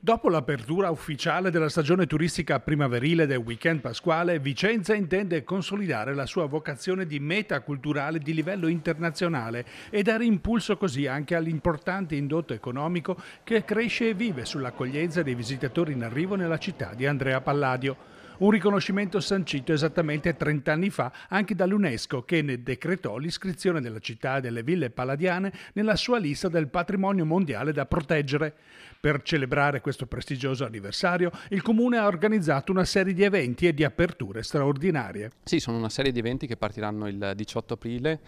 Dopo l'apertura ufficiale della stagione turistica primaverile del weekend pasquale, Vicenza intende consolidare la sua vocazione di meta culturale di livello internazionale e dare impulso così anche all'importante indotto economico che cresce e vive sull'accoglienza dei visitatori in arrivo nella città di Andrea Palladio. Un riconoscimento sancito esattamente 30 anni fa anche dall'UNESCO, che ne decretò l'iscrizione della città e delle ville palladiane nella sua lista del patrimonio mondiale da proteggere. Per celebrare questo prestigioso anniversario, il Comune ha organizzato una serie di eventi e di aperture straordinarie. Sì, sono una serie di eventi che partiranno il 18 aprile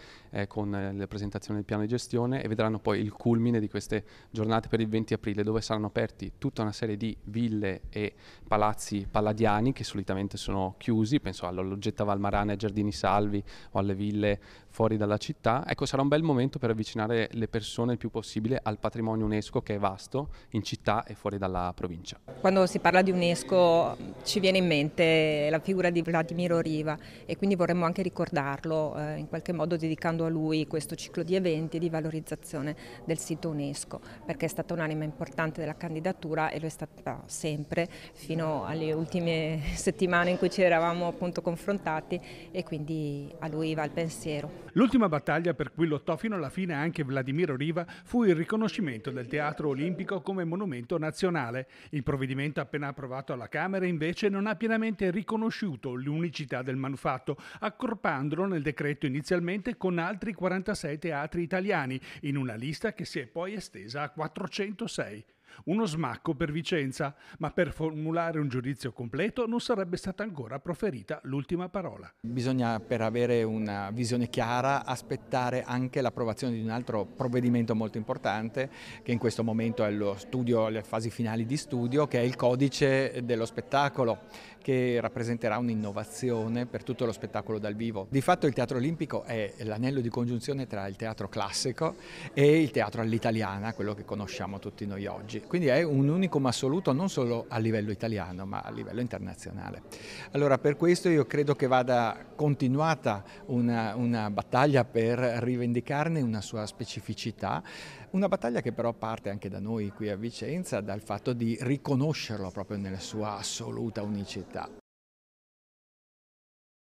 con la presentazione del piano di gestione e vedranno poi il culmine di queste giornate per il 20 aprile, dove saranno aperti tutta una serie di ville e palazzi palladiani che solitamente sono chiusi, penso all'Oggetta Valmarana, ai Giardini Salvi o alle ville fuori dalla città. Ecco, sarà un bel momento per avvicinare le persone il più possibile al patrimonio UNESCO, che è vasto in città e fuori dalla provincia. Quando si parla di UNESCO ci viene in mente la figura di Vladimiro Riva e quindi vorremmo anche ricordarlo in qualche modo dedicando a lui questo ciclo di eventi e di valorizzazione del sito UNESCO, perché è stata un'anima importante della candidatura e lo è stata sempre fino alle ultime settimane in cui ci eravamo appunto confrontati, e quindi a lui va il pensiero. L'ultima battaglia per cui lottò fino alla fine anche Vladimiro Riva fu il riconoscimento del Teatro Olimpico come monumento nazionale. Il provvedimento appena approvato alla Camera invece non ha pienamente riconosciuto l'unicità del manufatto, accorpandolo nel decreto inizialmente con altri 46 teatri italiani in una lista che si è poi estesa a 406. Uno smacco per Vicenza, ma per formulare un giudizio completo non sarebbe stata ancora proferita l'ultima parola. Bisogna, per avere una visione chiara, aspettare anche l'approvazione di un altro provvedimento molto importante, che in questo momento è lo studio, alle fasi finali di studio, che è il codice dello spettacolo, che rappresenterà un'innovazione per tutto lo spettacolo dal vivo. Di fatto il Teatro Olimpico è l'anello di congiunzione tra il teatro classico e il teatro all'italiana, quello che conosciamo tutti noi oggi. Quindi è un unicum assoluto non solo a livello italiano ma a livello internazionale. Allora, per questo io credo che vada continuata una battaglia per rivendicarne una sua specificità, una battaglia che però parte anche da noi qui a Vicenza, dal fatto di riconoscerlo proprio nella sua assoluta unicità.